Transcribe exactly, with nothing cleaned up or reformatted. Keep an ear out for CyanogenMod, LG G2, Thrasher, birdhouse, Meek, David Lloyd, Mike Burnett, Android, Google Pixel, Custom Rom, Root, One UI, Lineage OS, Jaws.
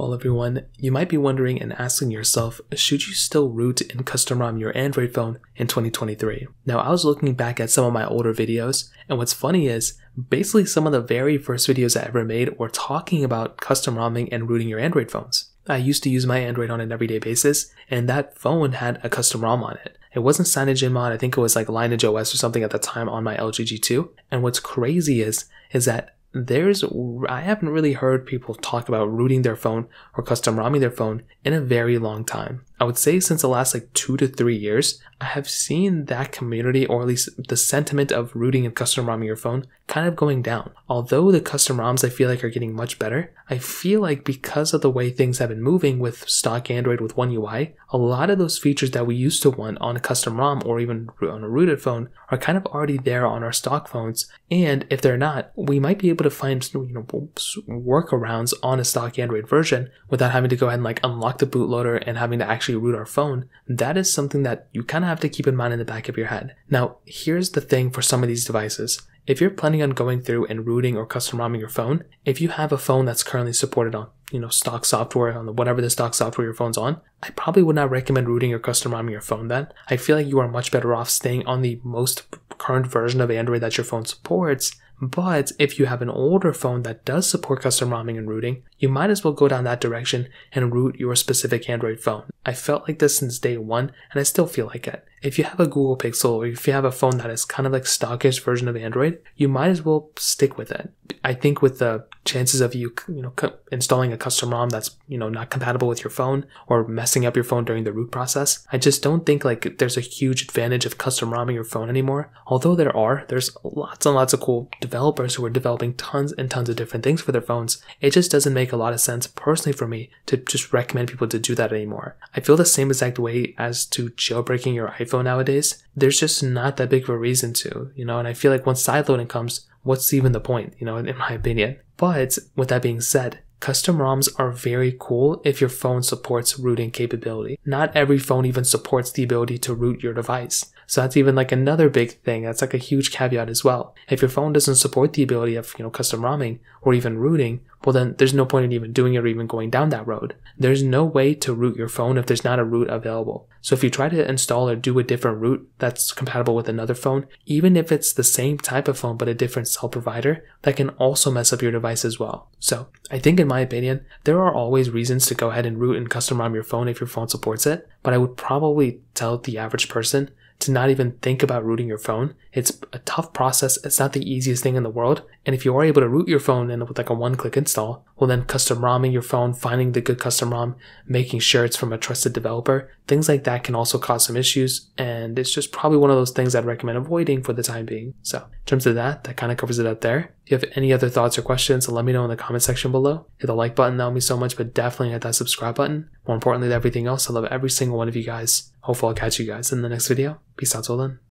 Well, everyone, you might be wondering and asking yourself, should you still root and custom ROM your Android phone in twenty twenty-three? Now, I was looking back at some of my older videos, and what's funny is, basically some of the very first videos I ever made were talking about custom ROMing and rooting your Android phones. I used to use my Android on an everyday basis, and that phone had a custom ROM on it. It wasn't CyanogenMod, I think it was like Lineage O S or something at the time on my L G G two, and what's crazy is, is that There's, I haven't really heard people talk about rooting their phone or custom ROMing their phone in a very long time. I would say since the last like two to three years, I have seen that community, or at least the sentiment of rooting and custom ROMing your phone, kind of going down. Although the custom ROMs I feel like are getting much better, I feel like because of the way things have been moving with stock Android with One U I, a lot of those features that we used to want on a custom ROM or even on a rooted phone are kind of already there on our stock phones. And if they're not, we might be able to find, you know, workarounds on a stock Android version without having to go ahead and like unlock the bootloader and having to actually root our phone. That is something that you kind of have to keep in mind in the back of your head. Now, here's the thing for some of these devices. If you're planning on going through and rooting or custom ROMing your phone, if you have a phone that's currently supported on, you know, stock software, on whatever the stock software your phone's on, I probably would not recommend rooting or custom ROMing your phone then. I feel like you are much better off staying on the most current version of Android that your phone supports. But if you have an older phone that does support custom ROMing and rooting, you might as well go down that direction and root your specific Android phone. I felt like this since day one, and I still feel like it. If you have a Google Pixel, or if you have a phone that is kind of like stockish version of Android, you might as well stick with it. I think with the chances of you, you know, installing a custom ROM that's, you know, not compatible with your phone or messing up your phone during the root process, I just don't think like there's a huge advantage of custom ROMing your phone anymore. Although there are, there's lots and lots of cool developers who are developing tons and tons of different things for their phones. It just doesn't make a lot of sense personally for me to just recommend people to do that anymore. I feel the same exact way as to jailbreaking your iPhone nowadays. There's just not that big of a reason to, you know, and I feel like once sideloading comes, what's even the point, you know, in my opinion. But with that being said, custom ROMs are very cool if your phone supports rooting capability. Not every phone even supports the ability to root your device. So that's even like another big thing. That's like a huge caveat as well. If your phone doesn't support the ability of, you know, custom ROMing or even rooting, well then there's no point in even doing it or even going down that road. There's no way to root your phone if there's not a root available. So if you try to install or do a different root that's compatible with another phone, even if it's the same type of phone but a different cell provider, that can also mess up your device as well. So I think in In my opinion, there are always reasons to go ahead and root and custom ROM your phone if your phone supports it, but I would probably tell the average person to not even think about rooting your phone. It's a tough process, it's not the easiest thing in the world, and if you are able to root your phone in with like a one-click install, well then custom ROMing your phone, finding the good custom ROM, making sure it's from a trusted developer, things like that can also cause some issues, and it's just probably one of those things I'd recommend avoiding for the time being. So in terms of that, that kind of covers it up there. If you have any other thoughts or questions, let me know in the comment section below. Hit the like button, that would mean so much, but definitely hit that subscribe button. More importantly than everything else, I love every single one of you guys. Hopefully I'll catch you guys in the next video. Peace out till then.